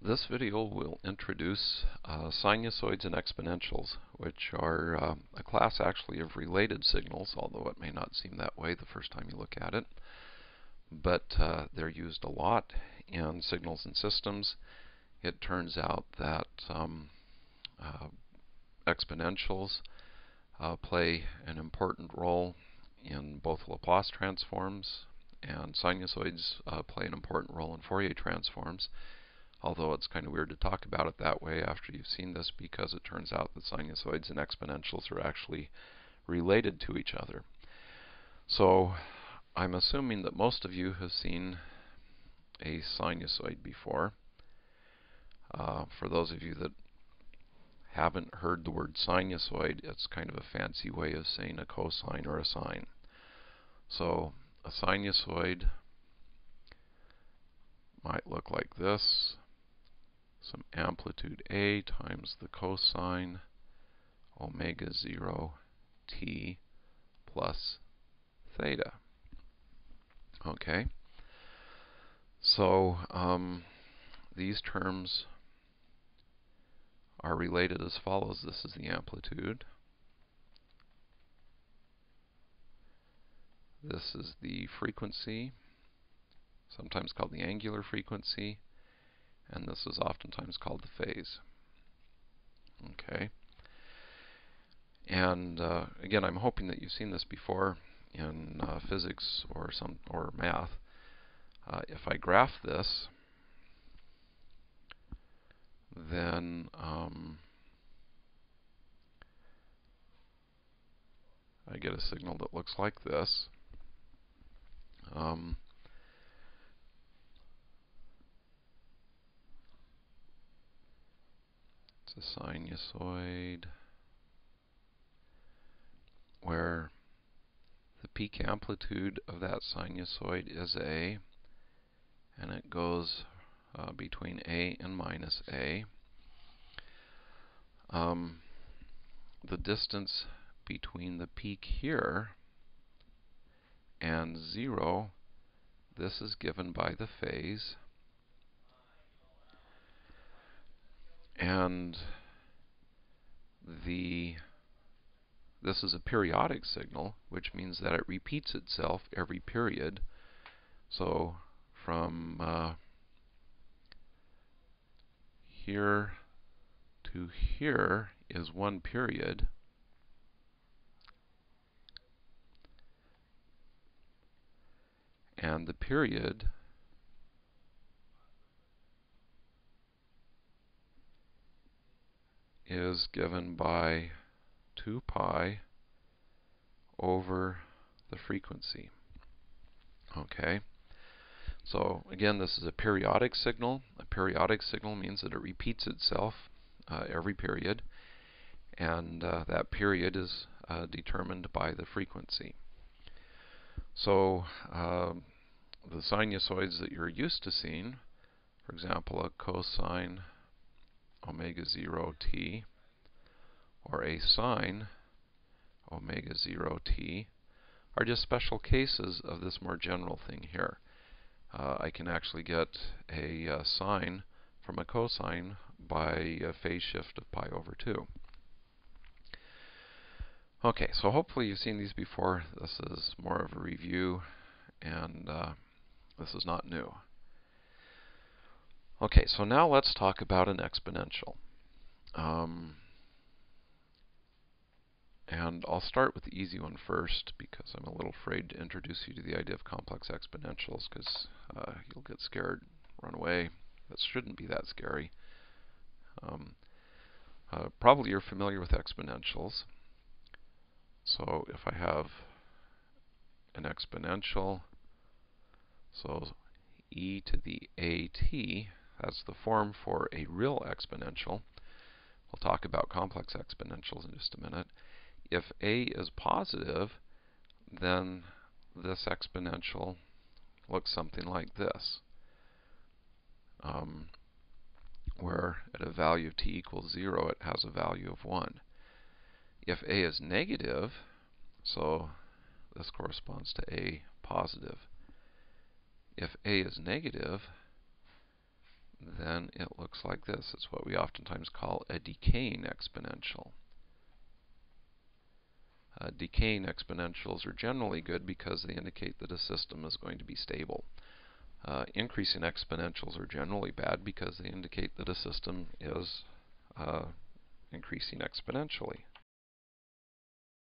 This video will introduce sinusoids and exponentials, which are a class actually of related signals, although it may not seem that way the first time you look at it. But they're used a lot in signals and systems. It turns out that exponentials play an important role in both Laplace transforms, and sinusoids play an important role in Fourier transforms. Although it's kind of weird to talk about it that way after you've seen this, because it turns out that sinusoids and exponentials are actually related to each other. So I'm assuming that most of you have seen a sinusoid before. For those of you that haven't heard the word sinusoid, it's kind of a fancy way of saying a cosine or a sine. So a sinusoid might look like this: some amplitude A times the cosine omega 0 t plus theta. Okay, so these terms are related as follows. This is the amplitude, this is the frequency, sometimes called the angular frequency, and this is oftentimes called the phase. Okay, and again, I'm hoping that you've seen this before in physics or math. If I graph this, then I get a signal that looks like this. It's a sinusoid where the peak amplitude of that sinusoid is A, and it goes between A and minus A. The distance between the peak here and 0, this is given by the phase. And this is a periodic signal, which means that it repeats itself every period. So from here to here is one period. And the period is given by 2 pi over the frequency. Okay, so again, this is a periodic signal. A periodic signal means that it repeats itself every period, and that period is determined by the frequency. So the sinusoids that you're used to seeing, for example, a cosine omega 0 t, or a sine omega 0 t, are just special cases of this more general thing here. I can actually get a sine from a cosine by a phase shift of pi over 2. Okay, so hopefully you've seen these before. This is more of a review, and this is not new. Okay, so now let's talk about an exponential. And I'll start with the easy one first, because I'm a little afraid to introduce you to the idea of complex exponentials, because you'll get scared, run away. That shouldn't be that scary. Probably you're familiar with exponentials. So if I have an exponential, so e to the at, that's the form for a real exponential. We'll talk about complex exponentials in just a minute. If a is positive, then this exponential looks something like this, where at a value of t equals 0, it has a value of 1. If a is negative, so this corresponds to a positive. If a is negative, then it looks like this. It's what we oftentimes call a decaying exponential. Decaying exponentials are generally good because they indicate that a system is going to be stable. Increasing exponentials are generally bad because they indicate that a system is increasing exponentially.